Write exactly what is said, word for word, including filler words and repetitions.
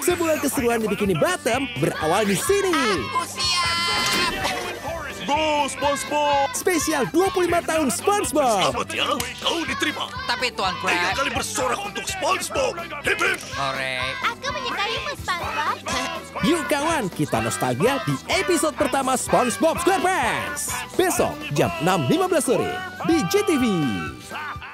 Sebuah keseruan di Bikini Bottom berawal di sini. Aku siap. Go SpongeBob. Spesial dua puluh lima tahun SpongeBob. Selamat ya, kau diterima. Tapi Tuan Krab. Tiga kali bersorak untuk SpongeBob. Hip hip. Korek. Aku menyukaimu SpongeBob. Yuk kawan, kita nostalgia di episode pertama SpongeBob Squarepants. Besok jam enam lewat lima belas sore di G T V.